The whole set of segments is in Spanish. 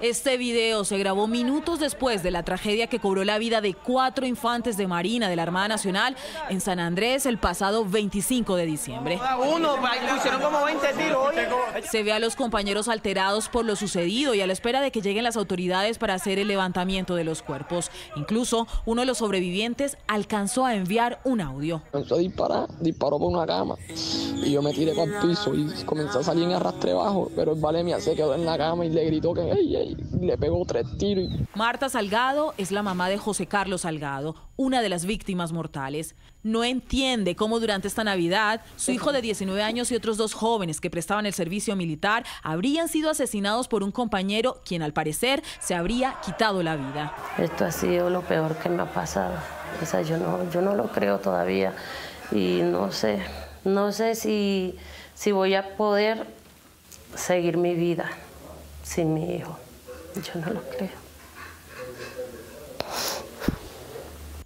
Este video se grabó minutos después de la tragedia que cobró la vida de 4 infantes de Marina de la Armada Nacional en San Andrés el pasado 25 de diciembre. Se ve a los compañeros alterados por lo sucedido y a la espera de que lleguen las autoridades para hacer el levantamiento de los cuerpos. Incluso uno de los sobrevivientes alcanzó a enviar un audio. Comenzó a disparar, disparó por una cama y yo me tiré para el piso y comenzó a salir en arrastre bajo, pero el valemia se quedó en la cama y le gritó que ¡ey, ey! Le pegó 3 tiros. Marta Salgado es la mamá de José Carlos Salgado, una de las víctimas mortales. No entiende cómo durante esta Navidad su hijo de 19 años y otros 2 jóvenes que prestaban el servicio militar habrían sido asesinados por un compañero quien al parecer se habría quitado la vida. Esto ha sido lo peor que me ha pasado. O sea, yo no lo creo todavía y no sé si voy a poder seguir mi vida sin mi hijo. Yo no lo creo.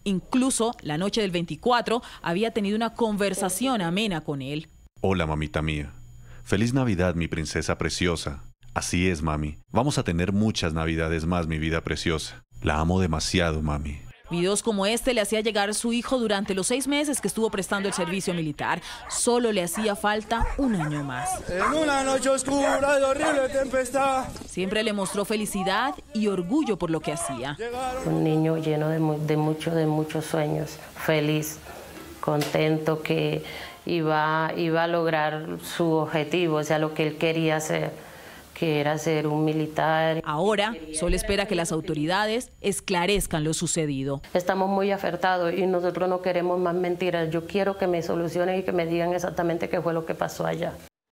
Incluso la noche del 24 había tenido una conversación amena con él. Hola, mamita mía. Feliz Navidad, mi princesa preciosa. Así es, mami. Vamos a tener muchas Navidades más, mi vida preciosa. La amo demasiado, mami. Videos como este le hacía llegar su hijo durante los 6 meses que estuvo prestando el servicio militar. Solo le hacía falta un año más. En una noche oscura de horrible tempestad. Siempre le mostró felicidad y orgullo por lo que hacía. Un niño lleno de muchos sueños, feliz, contento que iba a lograr su objetivo, o sea, lo que él quería hacer, que era ser un militar. Ahora solo espera que las autoridades esclarezcan lo sucedido. Estamos muy aferrados y nosotros no queremos más mentiras. Yo quiero que me solucionen y que me digan exactamente qué fue lo que pasó allá.